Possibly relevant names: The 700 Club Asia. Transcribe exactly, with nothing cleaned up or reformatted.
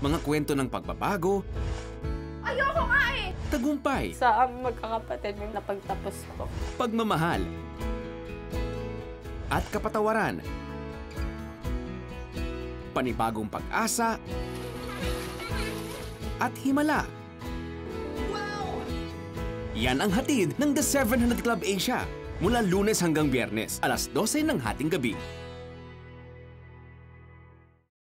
mga kwento ng pagbabago. Ayoko nga eh! Tagumpay. Sa magkakapatid, may napagtapos ko. Pagmamahal. At kapatawaran. Panibagong pag-asa. At himala. Wow! Yan ang hatid ng The seven hundred Club Asia. Mula Lunes hanggang Biyernes, alas dose ng hating gabi.